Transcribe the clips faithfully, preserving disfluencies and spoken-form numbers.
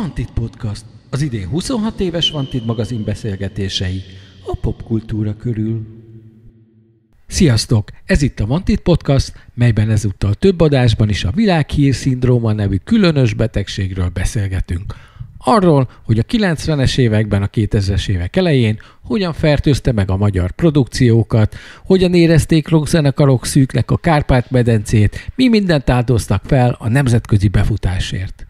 Wanted Podcast, az idén huszonhat éves Wanted magazin beszélgetései a popkultúra körül. Sziasztok! Ez itt a Wanted Podcast, melyben ezúttal több adásban is a világhírszindróma nevű különös betegségről beszélgetünk. Arról, hogy a kilencvenes években, a kétezres évek elején hogyan fertőzte meg a magyar produkciókat, hogyan érezték rockzenekarok szűknek a Kárpát-medencét, mi mindent áldoztak fel a nemzetközi befutásért.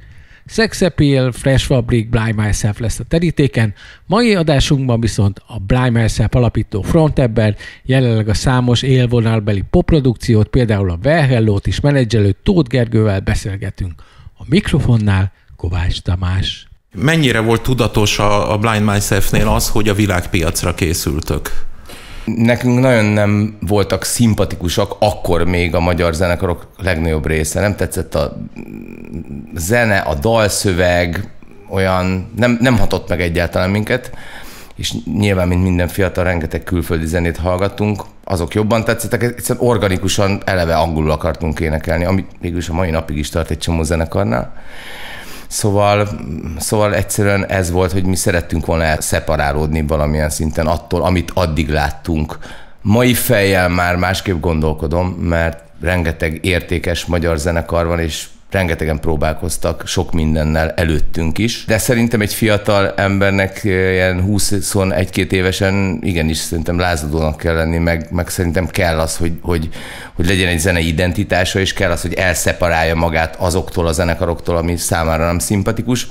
Sexepil, Fresh Fabric, Blind Myself lesz a terítéken, mai adásunkban viszont a Blind Myself alapító frontember, jelenleg a számos élvonalbeli popprodukciót, például a Wellhellót is menedzselő Tóth Gergővel beszélgetünk. A mikrofonnál Kovács Tamás. Mennyire volt tudatos a Blind Myselfnél az, hogy a világpiacra készültök? Nekünk nagyon nem voltak szimpatikusak, akkor még a magyar zenekarok legnagyobb része. Nem tetszett a zene, a dalszöveg, olyan nem, nem hatott meg egyáltalán minket, és nyilván, mint minden fiatal, rengeteg külföldi zenét hallgattunk, azok jobban tetszettek, egyszerűen organikusan eleve angolul akartunk énekelni, ami mégis a mai napig is tart egy csomó zenekarnál. Szóval, szóval egyszerűen ez volt, hogy mi szerettünk volna szeparálódni valamilyen szinten attól, amit addig láttunk. Mai fejjel már másképp gondolkodom, mert rengeteg értékes magyar zenekar van, és rengetegen próbálkoztak sok mindennel előttünk is. De szerintem egy fiatal embernek ilyen húsz-huszonegy-két évesen igenis szerintem lázadónak kell lenni, meg, meg szerintem kell az, hogy, hogy, hogy legyen egy zenei identitása, és kell az, hogy elszeparálja magát azoktól a zenekaroktól, ami számára nem szimpatikus,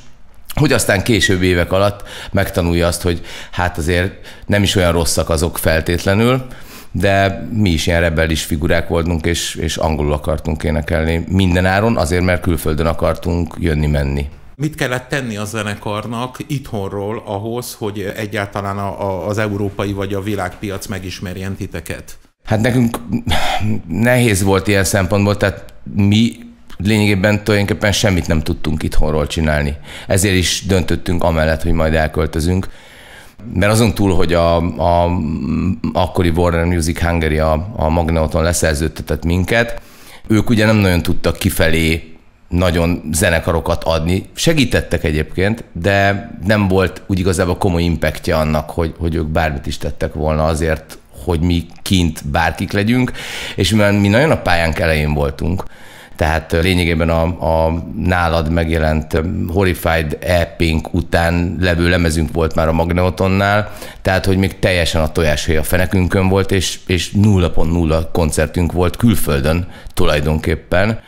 hogy aztán később évek alatt megtanulja azt, hogy hát azért nem is olyan rosszak azok feltétlenül, de mi is ilyen rebellis figurák voltunk, és, és angolul akartunk énekelni mindenáron, azért, mert külföldön akartunk jönni-menni. Mit kellett tenni a zenekarnak itthonról ahhoz, hogy egyáltalán a, a, az európai vagy a világpiac megismerjen titeket? Hát nekünk nehéz volt ilyen szempontból, tehát mi lényegében tulajdonképpen semmit nem tudtunk itthonról csinálni. Ezért is döntöttünk amellett, hogy majd elköltözünk. Mert azon túl, hogy a, a akkori Warner Music Hungary a, a Magneoton leszerződtetett minket, ők ugye nem nagyon tudtak kifelé nagyon zenekarokat adni. Segítettek egyébként, de nem volt úgy igazából komoly impactja annak, hogy, hogy ők bármit is tettek volna azért, hogy mi kint bárkik legyünk, és mi nagyon a pályánk elején voltunk. Tehát lényegében a, a nálad megjelent Horrified é pénk után levő lemezünk volt már a Magneotonnál, tehát hogy még teljesen a tojáshéj a fenekünkön volt, és, és nulla pont nulla koncertünk volt külföldön tulajdonképpen,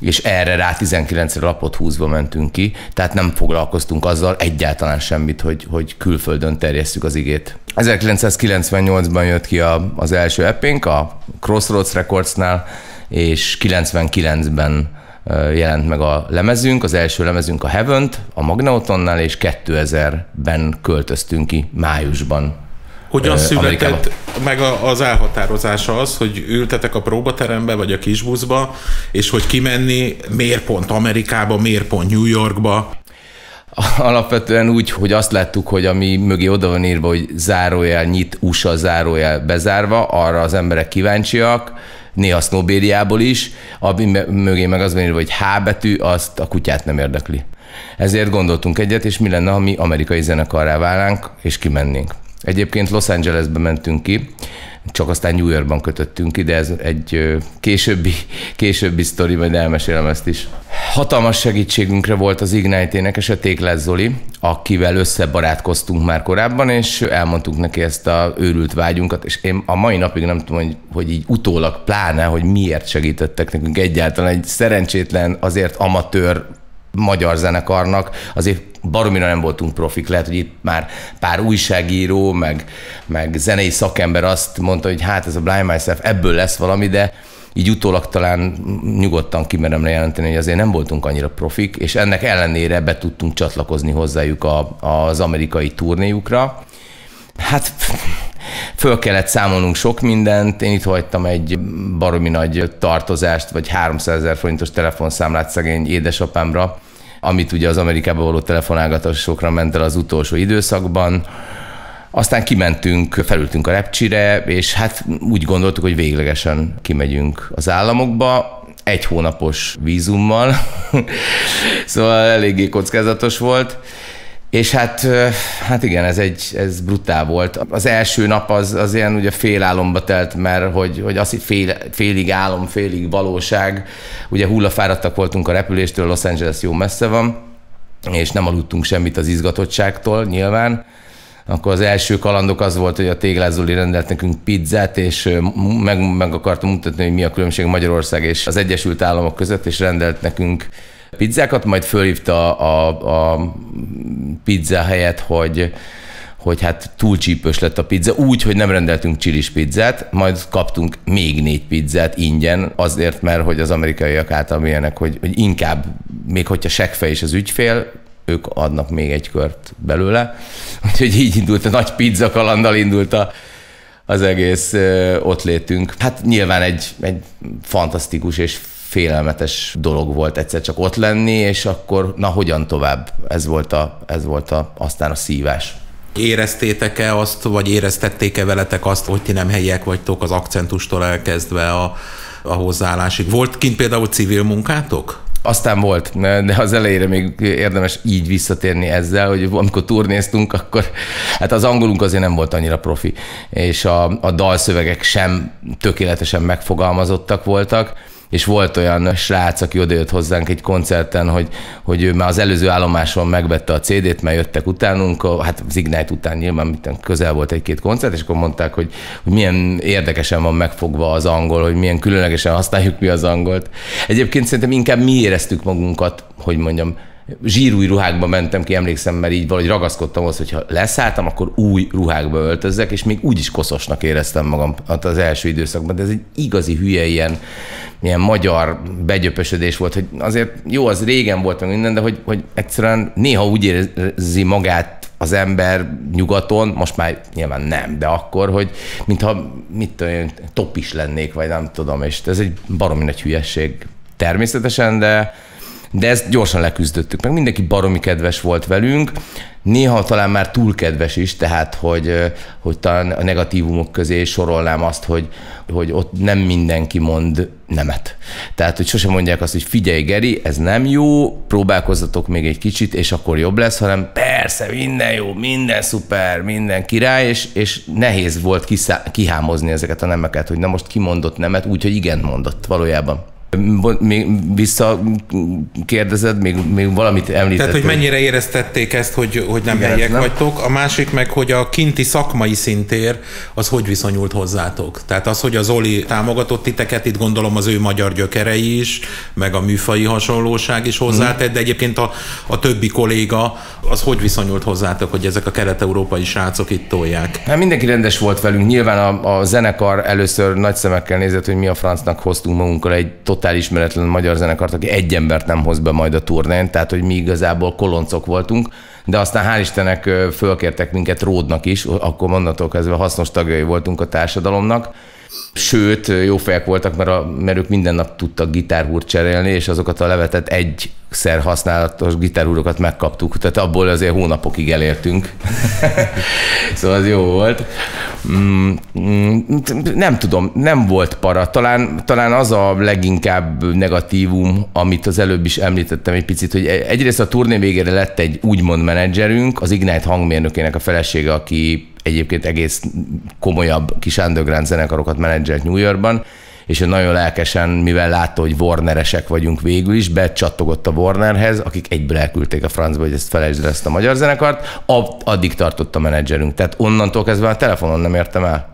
és erre rá tizenkilencre lapot húzva mentünk ki, tehát nem foglalkoztunk azzal egyáltalán semmit, hogy, hogy külföldön terjesszük az igét. ezerkilencszázkilencvennyolcban jött ki a, az első é pénk a Crossroads Recordsnál, és kilencvenkilencben jelent meg a lemezünk, az első lemezünk a Heavent, a Magneotonnál, és kétezerben költöztünk ki májusban. Hogyan született meg az elhatározása az, hogy ültetek a próbaterembe, vagy a kisbuszba, és hogy kimenni, miért pont Amerikába, miért pont New Yorkba? Alapvetően úgy, hogy azt láttuk, hogy ami mögé oda van írva, hogy zárójel nyit, u es á zárójel bezárva, arra az emberek kíváncsiak, néha sznobériából is, ami mögé meg az van írva, hogy H betű, azt a kutyát nem érdekli. Ezért gondoltunk egyet, és mi lenne, ha mi amerikai zenekarrá válnánk, és kimennénk. Egyébként Los Angelesbe mentünk ki, csak aztán New Yorkban kötöttünk ki, de ez egy későbbi, későbbi sztori, majd elmesélem ezt is. Hatalmas segítségünkre volt az Ignite énekes, a Téglás Zoli, akivel összebarátkoztunk már korábban, és elmondtuk neki ezt a őrült vágyunkat, és én a mai napig nem tudom, hogy, hogy így utólag pláne, hogy miért segítettek nekünk egyáltalán egy szerencsétlen, azért amatőr magyar zenekarnak, azért baromira nem voltunk profik, lehet, hogy itt már pár újságíró, meg, meg zenei szakember azt mondta, hogy hát ez a Blind Myself, ebből lesz valami, de így utólag talán nyugodtan kimerem jelenteni, hogy azért nem voltunk annyira profik, és ennek ellenére be tudtunk csatlakozni hozzájuk a, az amerikai turnéjukra. Hát föl kellett számolnunk sok mindent, én itt hagytam egy baromi nagy tartozást, vagy háromszázezer forintos telefonszámlát szegény édesapámra, amit ugye az Amerikába való telefonálgatásokra ment el az utolsó időszakban. Aztán kimentünk, felültünk a repcsire, és hát úgy gondoltuk, hogy véglegesen kimegyünk az államokba. egy hónapos vízummal, szóval eléggé kockázatos volt. És hát, hát igen, ez, egy, ez brutál volt. Az első nap az, az ilyen ugye fél álomba telt, mert hogy, hogy az fél, félig álom, félig valóság. Ugye hullafáradtak voltunk a repüléstől, Los Angeles jó messze van, és nem aludtunk semmit az izgatottságtól nyilván. Akkor az első kalandok az volt, hogy a Téglás Zoli rendelt nekünk pizzát, és meg, meg akartam mutatni, hogy mi a különbség Magyarország és az Egyesült Államok között, és rendelt nekünk pizzákat, majd fölhívta a, a, a pizza helyett, hogy, hogy hát túl csípős lett a pizza, úgy, hogy nem rendeltünk csilis pizzát, majd kaptunk még négy pizzát ingyen, azért, mert hogy az amerikaiak által ilyenek, hogy, hogy inkább, még hogyha seggfej is az ügyfél, ők adnak még egy kört belőle. Úgyhogy így indult, a nagy pizza kalanddal indult a, az egész ö, ott létünk. Hát nyilván egy, egy fantasztikus és félelmetes dolog volt egyszer csak ott lenni, és akkor na hogyan tovább? Ez volt, a, ez volt a, aztán a szívás. Éreztétek-e azt, vagy éreztették-e veletek azt, hogy ti nem helyiek vagytok az akcentustól elkezdve a, a hozzáállásig? Volt kint például civil munkátok? Aztán volt, de az elejére még érdemes így visszatérni ezzel, hogy amikor turnéztunk, akkor hát az angolunk azért nem volt annyira profi, és a, a dalszövegek sem tökéletesen megfogalmazottak voltak, és volt olyan srác, aki odajött hozzánk egy koncerten, hogy, hogy ő már az előző állomáson megvette a cé dét, mert jöttek utánunk, hát az Ignite után nyilván közel volt egy-két koncert, és akkor mondták, hogy, hogy milyen érdekesen van megfogva az angol, hogy milyen különlegesen használjuk mi az angolt. Egyébként szerintem inkább mi éreztük magunkat, hogy mondjam, zsírúj ruhákba mentem ki, emlékszem, mert így valahogy ragaszkodtam ahhoz, hogyha leszálltam, akkor új ruhákba öltözzek, és még úgyis koszosnak éreztem magam az első időszakban, de ez egy igazi hülye ilyen, ilyen magyar begyöpösödés volt, hogy azért jó, az régen volt meg minden, de hogy, hogy egyszerűen néha úgy érzi magát az ember nyugaton, most már nyilván nem, de akkor, hogy mintha mit tudom, top is lennék, vagy nem tudom, és ez egy baromi nagy hülyesség természetesen, de De ezt gyorsan leküzdöttük, meg mindenki baromi kedves volt velünk, néha talán már túl kedves is, tehát hogy, hogy talán a negatívumok közé sorolnám azt, hogy, hogy ott nem mindenki mond nemet. Tehát, hogy sosem mondják azt, hogy figyelj Geri, ez nem jó, próbálkozzatok még egy kicsit, és akkor jobb lesz, hanem persze, minden jó, minden szuper, minden király, és, és nehéz volt kiszá- kihámozni ezeket a nemeket, hogy na most kimondott nemet, úgyhogy igen mondott valójában. Még visszakérdezed, még, még valamit említettél. Tehát, hogy mennyire éreztették ezt, hogy, hogy nem helyiek vagytok. A másik meg, hogy a kinti szakmai szintér, az hogy viszonyult hozzátok? Tehát az, hogy a Zoli támogatott titeket, itt gondolom az ő magyar gyökerei is, meg a műfai hasonlóság is hozzátett, de egyébként a, a többi kolléga, az hogy viszonyult hozzátok, hogy ezek a kelet-európai srácok itt tolják? Hát mindenki rendes volt velünk. Nyilván a, a zenekar először nagy szemekkel nézett, hogy mi a francnak hoztunk magunkkal egy totál ismeretlen magyar zenekart, aki egy embert nem hoz be majd a turnén, tehát hogy mi igazából koloncok voltunk, de aztán hál' Istennek fölkértek minket Ródnak is, akkor onnantól kezdve hasznos tagjai voltunk a társadalomnak. Sőt, jó fejek voltak, mert, a, mert ők minden nap tudtak gitárhúrt cserélni, és azokat a levetett egyszer használatos gitárhúrokat megkaptuk, tehát abból azért hónapokig elértünk. Szóval az jó volt. Nem tudom, nem volt para. Talán, talán az a leginkább negatívum, amit az előbb is említettem egy picit, hogy egyrészt a turné végére lett egy úgymond menedzserünk, az Ignite hangmérnökének a felesége, aki egyébként egész komolyabb kis underground zenekarokat menedzselt New Yorkban, és nagyon lelkesen, mivel látta, hogy Warneresek vagyunk végül is, becsattogott a Warnerhez, akik egyből elküldték a francba, hogy ezt felejtsd el ezt a magyar zenekart, addig tartott a menedzserünk. Tehát onnantól kezdve a telefonon nem értem el.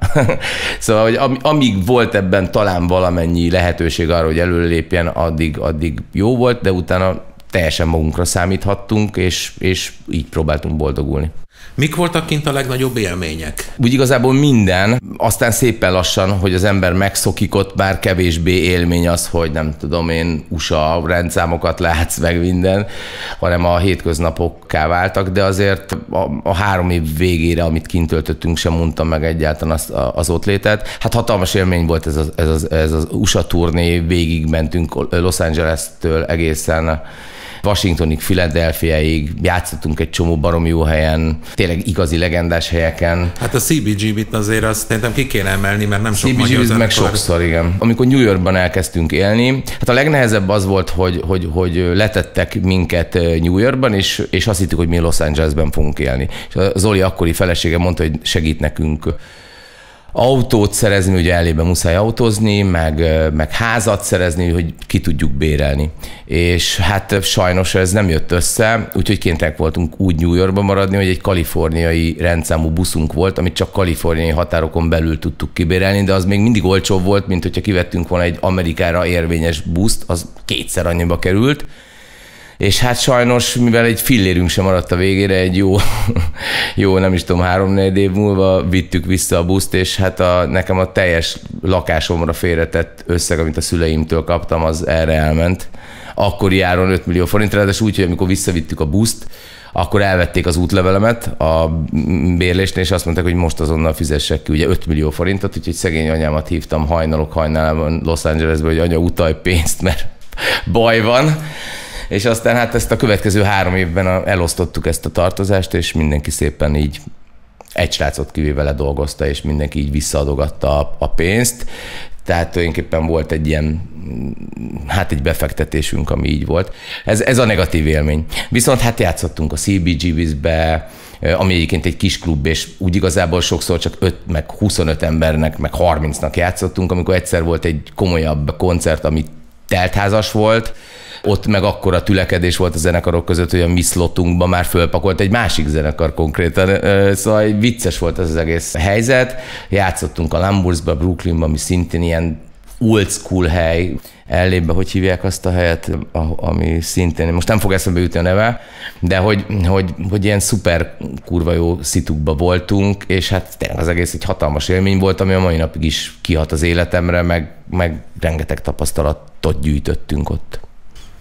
Szóval, hogy amíg volt ebben talán valamennyi lehetőség arra, hogy előlépjen, addig, addig jó volt, de utána teljesen magunkra számíthattunk, és, és így próbáltunk boldogulni. Mik voltak kint a legnagyobb élmények? Úgy igazából minden, aztán szépen lassan, hogy az ember megszokik, ott már kevésbé élmény az, hogy nem tudom én, u es á rendszámokat látsz meg minden, hanem a hétköznapokká váltak, de azért a, a három év végére, amit kint töltöttünk, sem mondtam meg egyáltalán az, az ott létet. Hát hatalmas élmény volt ez az, ez az, ez az u es á turné, végigmentünk Los Angeles-től egészen Washingtonig, Philadelphiaig, játszottunk egy csomó barom jó helyen, tényleg igazi legendás helyeken. Hát a cé bé gé bét azért azt szerintem ki kéne emelni, mert nem sok magyar zenekar. Meg sokszor, igen. Amikor New Yorkban elkezdtünk élni, hát a legnehezebb az volt, hogy, hogy, hogy letettek minket New Yorkban, és, és azt hittük, hogy mi Los Angelesben fogunk élni. És a Zoli akkori felesége mondta, hogy segít nekünk autót szerezni, ugye ellébe muszáj autózni, meg, meg házat szerezni, hogy ki tudjuk bérelni. És hát sajnos ez nem jött össze, úgyhogy kénytelenek voltunk úgy New Yorkban maradni, hogy egy kaliforniai rendszámú buszunk volt, amit csak kaliforniai határokon belül tudtuk kibérelni, de az még mindig olcsóbb volt, mint hogyha kivettünk volna egy Amerikára érvényes buszt, az kétszer annyiba került. És hát sajnos, mivel egy fillérünk sem maradt a végére, egy jó, jó nem is tudom, három-négy év múlva vittük vissza a buszt, és hát a, nekem a teljes lakásomra félretett összeg, amit a szüleimtől kaptam, az erre elment. Akkori áron öt millió forint, ráadásul úgy, hogy amikor visszavittük a buszt, akkor elvették az útlevelemet a bérlésnél, és azt mondták, hogy most azonnal fizessek ki ugye öt millió forintot, úgyhogy szegény anyámat hívtam hajnalok hajnalában Los Angelesbe, hogy anya, utalj pénzt, mert baj van. És aztán hát ezt a következő három évben elosztottuk ezt a tartozást, és mindenki szépen így egy srácot kivéve dolgozta, és mindenki így visszaadogatta a pénzt. Tehát tulajdonképpen volt egy ilyen, hát egy befektetésünk, ami így volt. Ez, ez a negatív élmény. Viszont hát játszottunk a cé bé gé bé-be, ami egyébként egy kis klub, és úgy igazából sokszor csak öt, meg huszonöt embernek, meg harmincnak játszottunk, amikor egyszer volt egy komolyabb koncert, ami teltházas volt, ott meg akkora tülekedés volt a zenekarok között, hogy a mi szlotunkban már fölpakolt egy másik zenekar konkrétan. Szóval vicces volt ez az egész helyzet. Játszottunk a Lamboursba, Brooklynban, ami szintén ilyen old school hely. Ellébe, hogy hívják azt a helyet, ami szintén, most nem fog eszembe jutni a neve, de hogy, hogy, hogy ilyen szuper kurva jó szitukba voltunk, és hát tényleg az egész egy hatalmas élmény volt, ami a mai napig is kihat az életemre, meg, meg rengeteg tapasztalatot gyűjtöttünk ott.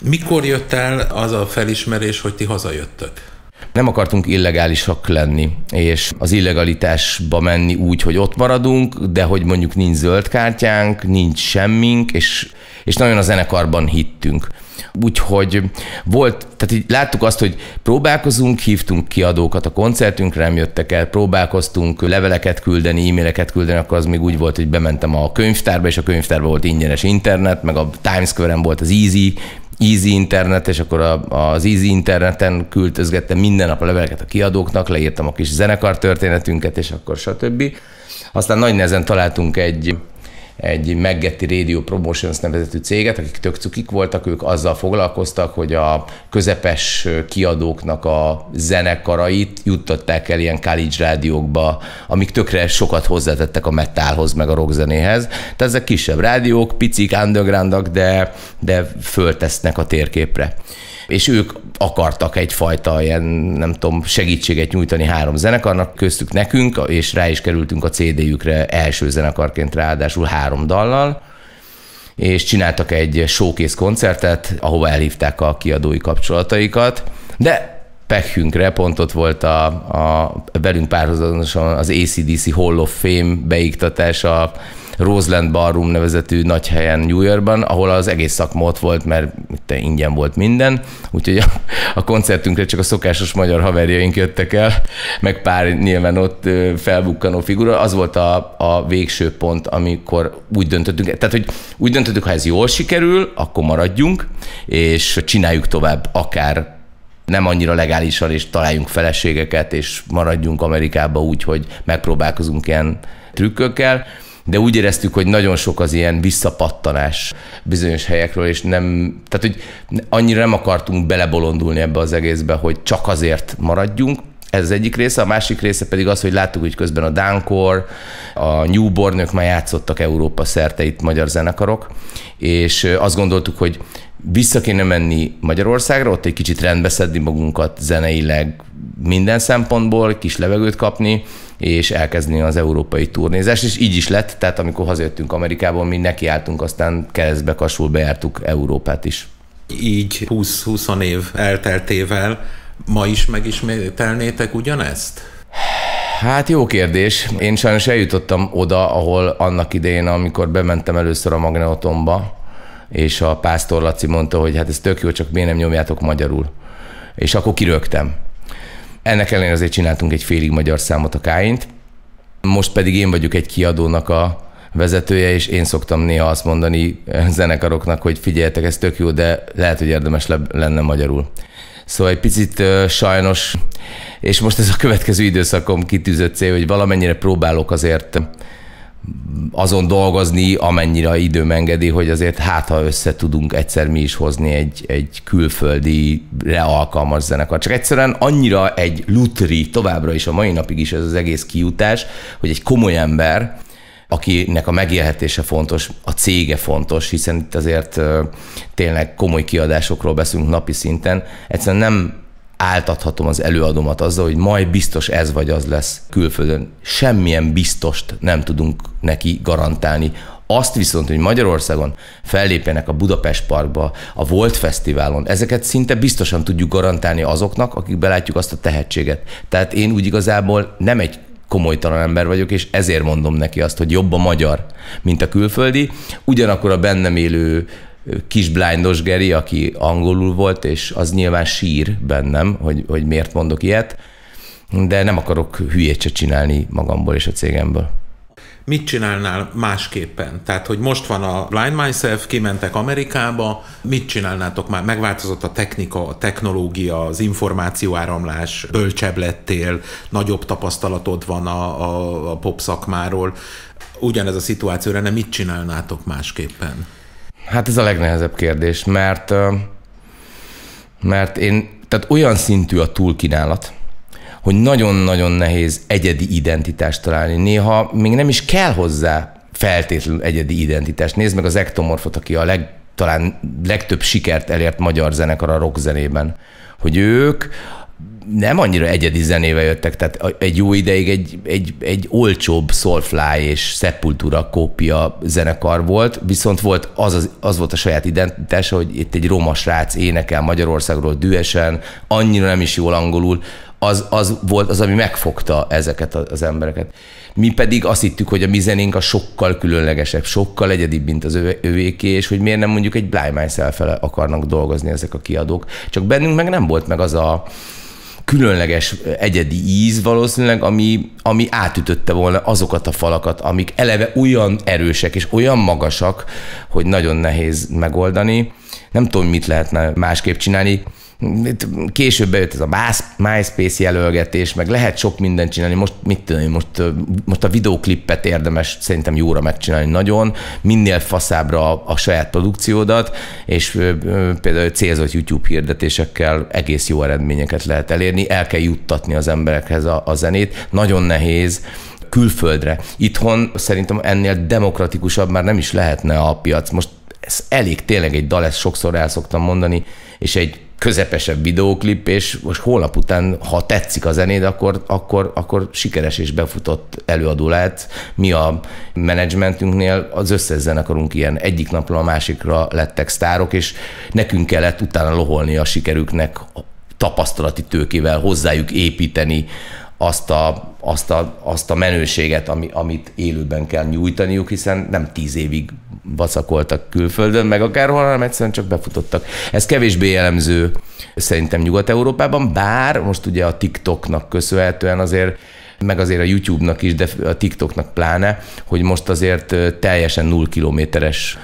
Mikor jött el az a felismerés, hogy ti hazajöttök? Nem akartunk illegálisak lenni, és az illegalitásba menni úgy, hogy ott maradunk, de hogy mondjuk nincs zöld kártyánk, nincs semmink, és, és nagyon a zenekarban hittünk. Úgyhogy volt, tehát így láttuk azt, hogy próbálkozunk, hívtunk kiadókat a koncertünkre, nem jöttek el, próbálkoztunk leveleket küldeni, e-maileket küldeni, akkor az még úgy volt, hogy bementem a könyvtárba, és a könyvtárban volt ingyenes internet, meg a Times Square-en volt az Easy, Easy internet, és akkor az Easy interneten küldözgettem minden nap a leveleket a kiadóknak, leírtam a kis zenekartörténetünket, és akkor stb. Aztán nagy nehezen találtunk egy, egy Meggetti Radio Promotions nevezetű céget, akik tök cukik voltak, ők azzal foglalkoztak, hogy a közepes kiadóknak a zenekarait juttatták el ilyen college rádiókba, amik tökre sokat hozzátettek a metalhoz, meg a rockzenéhez. Tehát ezek kisebb rádiók, picik, undergroundak, de, de föltesznek a térképre. És ők akartak egyfajta ilyen, nem tudom, segítséget nyújtani három zenekarnak, köztük nekünk, és rá is kerültünk a cé dé-jükre első zenekarként, ráadásul három dallal, és csináltak egy showcase koncertet, ahova elhívták a kiadói kapcsolataikat, de pechünkre pont ott volt a, a velünk párhuzamosan az á cé dé cé Hall of Fame beiktatása a Roseland Barroom nevezetű nagy helyen New Yorkban, ahol az egész szakma ott volt, mert itt ingyen volt minden, úgyhogy a, a koncertünkre csak a szokásos magyar haverjaink jöttek el, meg pár nyilván ott felbukkanó figura. Az volt a, a végső pont, amikor úgy döntöttünk, tehát hogy úgy döntöttük, ha ez jól sikerül, akkor maradjunk, és csináljuk tovább akár nem annyira legálisan, és találjunk feleségeket, és maradjunk Amerikába úgy, hogy megpróbálkozunk ilyen trükkökkel, de úgy éreztük, hogy nagyon sok az ilyen visszapattanás bizonyos helyekről, és nem, tehát hogy annyira nem akartunk belebolondulni ebbe az egészbe, hogy csak azért maradjunk. Ez az egyik része, a másik része pedig az, hogy láttuk, hogy közben a Dánkó, a Newborn, ők már játszottak Európa szerte itt magyar zenekarok, és azt gondoltuk, hogy vissza kéne menni Magyarországra, ott egy kicsit rendbe szedni magunkat zeneileg minden szempontból, kis levegőt kapni, és elkezdeni az európai turnézást, és így is lett, tehát amikor hazajöttünk Amerikából, mi nekiálltunk, aztán keresztbe kasul bejártuk Európát is. Így húsz-húsz év elteltével ma is megismételnétek ugyanezt? Hát jó kérdés. Én sajnos eljutottam oda, ahol annak idején, amikor bementem először a Magneotonba, és a Pásztor Laci mondta, hogy hát ez tök jó, csak miért nem nyomjátok magyarul. És akkor kirögtem. Ennek ellenére azért csináltunk egy félig magyar számot, a Káint. Most pedig én vagyok egy kiadónak a vezetője, és én szoktam néha azt mondani zenekaroknak, hogy figyeljetek, ez tök jó, de lehet, hogy érdemes lenne magyarul. Szóval egy picit uh, sajnos, és most ez a következő időszakom kitűzött cél, hogy valamennyire próbálok azért azon dolgozni, amennyire időm engedi, hogy azért hát, ha össze tudunk egyszer mi is hozni egy, egy külföldi alkalmas zenekar. Csak egyszerűen annyira egy lutri, továbbra is a mai napig is ez az egész kijutás, hogy egy komoly ember, akinek a megélhetése fontos, a cége fontos, hiszen itt azért tényleg komoly kiadásokról beszélünk napi szinten, egyszerűen nem áltathatom az előadómat azzal, hogy majd biztos ez vagy az lesz külföldön. Semmilyen biztost nem tudunk neki garantálni. Azt viszont, hogy Magyarországon fellépjenek a Budapest Parkba, a Volt Fesztiválon, ezeket szinte biztosan tudjuk garantálni azoknak, akik belátjuk azt a tehetséget. Tehát én úgy igazából nem egy komolytalan ember vagyok, és ezért mondom neki azt, hogy jobb a magyar, mint a külföldi. Ugyanakkor a bennem élő kis blindos Geri, aki angolul volt, és az nyilván sír bennem, hogy, hogy miért mondok ilyet, de nem akarok hülyét se csinálni magamból és a cégemből. Mit csinálnál másképpen? Tehát, hogy most van a Blind Myself, kimentek Amerikába, mit csinálnátok már? Megváltozott a technika, a technológia, az információáramlás, bölcsebb lettél, nagyobb tapasztalatod van a, a, a pop szakmáról. Ugyanez a szituáció lenne, mit csinálnátok másképpen? Hát ez a legnehezebb kérdés, mert, mert én, tehát olyan szintű a túlkínálat, hogy nagyon-nagyon nehéz egyedi identitást találni. Néha még nem is kell hozzá feltétlenül egyedi identitást. Nézd meg az Ektomorfot, aki a leg, talán legtöbb sikert elért magyar zenekar a rockzenében, hogy ők nem annyira egyedi zenével jöttek, tehát egy jó ideig egy, egy, egy olcsóbb Soulfly és Sepultura kópia zenekar volt, viszont volt az, az, az volt a saját identitása, hogy itt egy roma srác énekel Magyarországról dühesen, annyira nem is jól angolul, az, az volt az, ami megfogta ezeket az embereket. Mi pedig azt hittük, hogy a mi zenénk a sokkal különlegesebb, sokkal egyedibb, mint az övéké, és hogy miért nem mondjuk egy Blind Myself-fel akarnak dolgozni ezek a kiadók. Csak bennünk meg nem volt meg az a különleges egyedi íz valószínűleg, ami, ami átütötte volna azokat a falakat, amik eleve olyan erősek és olyan magasak, hogy nagyon nehéz megoldani. Nem tudom, mit lehetne másképp csinálni. Később bejött ez a MySpace jelölgetés, meg lehet sok mindent csinálni. Most mit tudom, most, most a videóklippet érdemes szerintem jóra megcsinálni nagyon, minél faszábbra a saját produkciódat, és például célzott YouTube hirdetésekkel egész jó eredményeket lehet elérni, el kell juttatni az emberekhez a, a zenét. Nagyon nehéz külföldre. Itthon szerintem ennél demokratikusabb már nem is lehetne a piac. Most ez elég tényleg egy dal, ezt sokszor el szoktam mondani, és egy közepesebb videóklip, és most holnap után, ha tetszik a zenéd, akkor, akkor, akkor sikeres és befutott előadó lehet. Mi a menedzsmentünknél az összes zenekarunk ilyen. Egyik napról a másikra lettek sztárok, és nekünk kellett utána loholni a sikerüknek, a tapasztalati tőkével hozzájuk építeni azt a, azt a, azt a menőséget, ami, amit élőben kell nyújtaniuk, hiszen nem tíz évig vacakoltak külföldön, meg akárhol, hanem egyszerűen csak befutottak. Ez kevésbé jellemző szerintem Nyugat-Európában, bár most ugye a TikToknak köszönhetően azért, meg azért a YouTube-nak is, de a TikToknak pláne, hogy most azért teljesen null kilométeres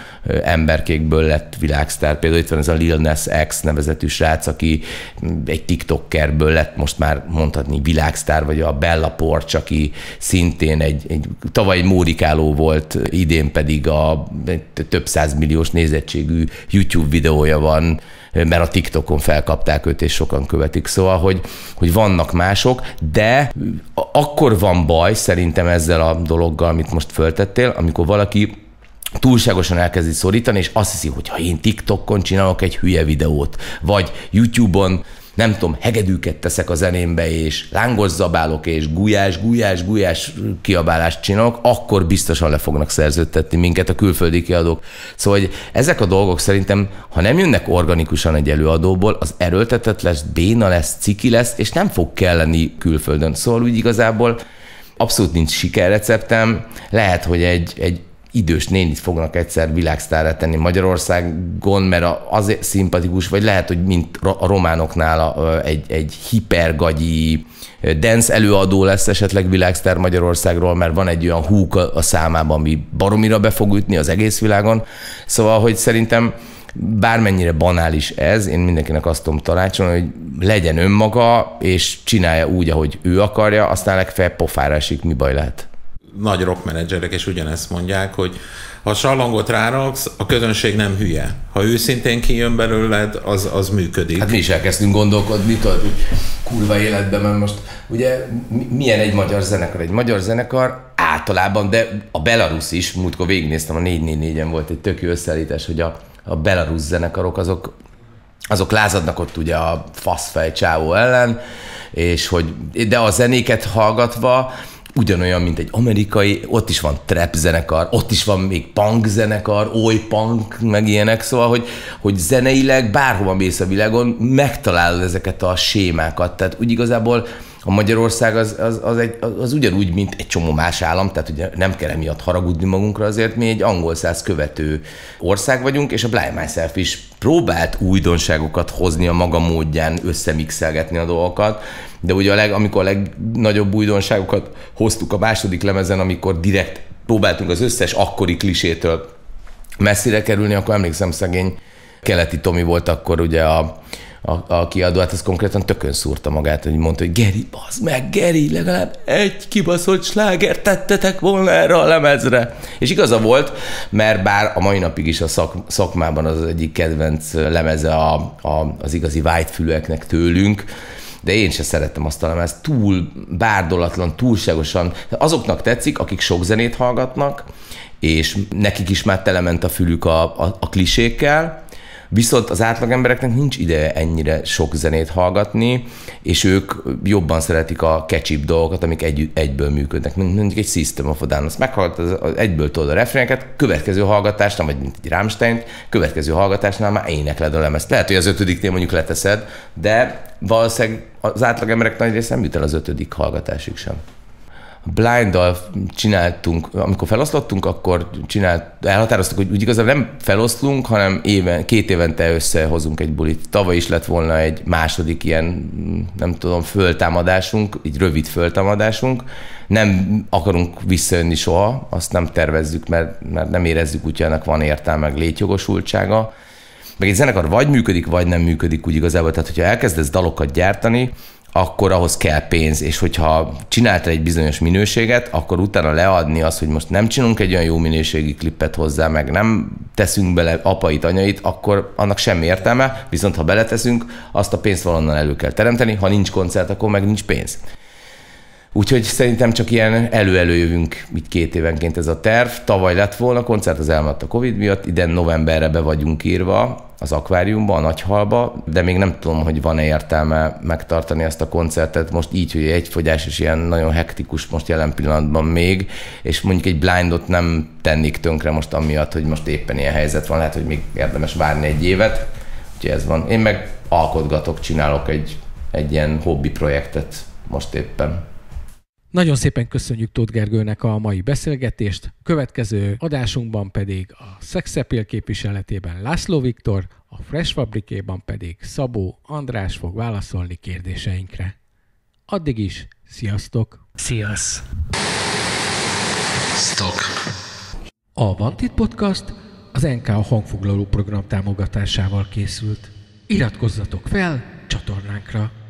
emberkékből lett világsztár. Például itt van ez a Lil Nas X nevezetű srác, aki egy TikTokerből lett most már mondhatni világsztár, vagy a Bella Porch, aki szintén egy, egy tavaly mórikáló volt, idén pedig a több százmilliós nézettségű YouTube videója van, mert a TikTokon felkapták őt, és sokan követik. Szóval, hogy, hogy vannak mások, de akkor van baj szerintem ezzel a dologgal, amit most föltettél, amikor valaki túlságosan elkezdi szorítani, és azt hiszi, hogy ha én TikTokon csinálok egy hülye videót, vagy YouTube-on, nem tudom, hegedűket teszek a zenémbe, és lángos zabálok, és gulyás, gulyás, gulyás kiabálást csinálok, akkor biztosan le fognak szerződtetni minket a külföldi kiadók. Szóval hogy ezek a dolgok szerintem, ha nem jönnek organikusan egy előadóból, az erőltetett lesz, béna lesz, ciki lesz, és nem fog kelleni külföldön. Szóval úgy igazából abszolút nincs sikerreceptem, lehet, hogy egy, egy idős nénit fognak egyszer világsztárra tenni Magyarországon, mert azért szimpatikus, vagy lehet, hogy mint a románoknál egy, egy hipergagyi dance előadó lesz esetleg világsztár Magyarországról, mert van egy olyan húk a számában, ami baromira be fog ütni az egész világon. Szóval, hogy szerintem bármennyire banális ez, én mindenkinek azt tudom tanácsolni, hogy legyen önmaga, és csinálja úgy, ahogy ő akarja, aztán legfeljebb pofára esik, mi baj lehet. Nagy rockmenedzserek is ugyanezt mondják, hogy ha sallangot ráraksz, a közönség nem hülye. Ha őszintén kijön belőled, az, az működik. Hát mi is elkezdtünk gondolkodni, tudod, hogy kurva életben, mert most ugye milyen egy magyar zenekar? Egy magyar zenekar általában, de a belarusz is, múltkor végignéztem, a négy négy négyen volt egy tök jó összeállítás, hogy a, a belarusz zenekarok azok, azok lázadnak ott ugye a faszfej csávó ellen, és hogy, de a zenéket hallgatva ugyanolyan, mint egy amerikai, ott is van trap zenekar, ott is van még punk zenekar, oly punk, meg ilyenek, szóval, hogy, hogy zeneileg bárhova mész a világon, megtalálod ezeket a sémákat, tehát úgy igazából a Magyarország az, az, az, egy, az ugyanúgy, mint egy csomó más állam, tehát ugye nem kell emiatt haragudni magunkra, azért mi egy angol száz követő ország vagyunk, és a Blind Myself is próbált újdonságokat hozni a maga módján, összemixelgetni a dolgokat, de ugye a leg, amikor a legnagyobb újdonságokat hoztuk a második lemezen, amikor direkt próbáltunk az összes akkori klisétől messzire kerülni, akkor emlékszem, szegény Keleti Tomi volt akkor ugye a A, a kiadó, hát az konkrétan tökön szúrta magát, hogy mondta, hogy Geri, bazd meg, Geri, legalább egy kibaszott sláger tettetek volna erre a lemezre. És igaza volt, mert bár a mai napig is a szak, szakmában az egyik kedvenc lemeze a, a, az igazi whitefülőeknek tőlünk, de én se szerettem azt a lemezt, túl bárdolatlan, túlságosan. Azoknak tetszik, akik sok zenét hallgatnak, és nekik is már telement a fülük a, a, a klisékkel, viszont az átlagembereknek nincs ideje ennyire sok zenét hallgatni, és ők jobban szeretik a kecsibb dolgokat, amik egy, egyből működnek. Mondjuk egy System of a Down, azt meghallgatod, egyből tolod a refréneket, következő hallgatásnál, vagy mint egy Rammstein, következő hallgatásnál már énekled a lemezt. Lehet, hogy az ötödiknél mondjuk leteszed, de valószínűleg az átlagemberek nagy része nem jut el az ötödik hallgatásig sem. Blinddal csináltunk, amikor feloszlottunk, akkor csinált, elhatároztuk, hogy úgy igazából nem feloszlunk, hanem éven, két évente összehozunk egy bulit. Tavaly is lett volna egy második ilyen, nem tudom, föltámadásunk, egy rövid föltámadásunk. Nem akarunk visszajönni soha, azt nem tervezzük, mert, mert nem érezzük, úgy, hogy ennek van értelme, meg létjogosultsága. Meg egy zenekar vagy működik, vagy nem működik úgy igazából. Tehát, hogyha elkezdesz dalokat gyártani, akkor ahhoz kell pénz, és hogyha csináltál egy bizonyos minőséget, akkor utána leadni azt, hogy most nem csinálunk egy olyan jó minőségi klippet hozzá, meg nem teszünk bele apait, anyait, akkor annak semmi értelme, viszont ha beleteszünk, azt a pénzt valonnan elő kell teremteni, ha nincs koncert, akkor meg nincs pénz. Úgyhogy szerintem csak ilyen elő-előjövünk itt két évenként ez a terv. Tavaly lett volna, koncert az elmaradt a Covid miatt, idén novemberre be vagyunk írva az Akváriumba, a Nagyhalba, de még nem tudom, hogy van-e értelme megtartani ezt a koncertet most így, hogy egyfogyás és ilyen nagyon hektikus most jelen pillanatban még, és mondjuk egy blindot nem tennék tönkre most amiatt, hogy most éppen ilyen helyzet van, lehet, hogy még érdemes várni egy évet, úgyhogy ez van. Én meg alkotgatok, csinálok egy, egy ilyen hobbi projektet most éppen. Nagyon szépen köszönjük Tóth Gergőnek a mai beszélgetést. Következő adásunkban pedig a Sexepil képviseletében László Viktor, a Fresh Fabrikéban pedig Szabó András fog válaszolni kérdéseinkre. Addig is, sziasztok! Sziasztok! A Wanted Podcast az en ká a hangfoglaló program támogatásával készült. Iratkozzatok fel csatornánkra!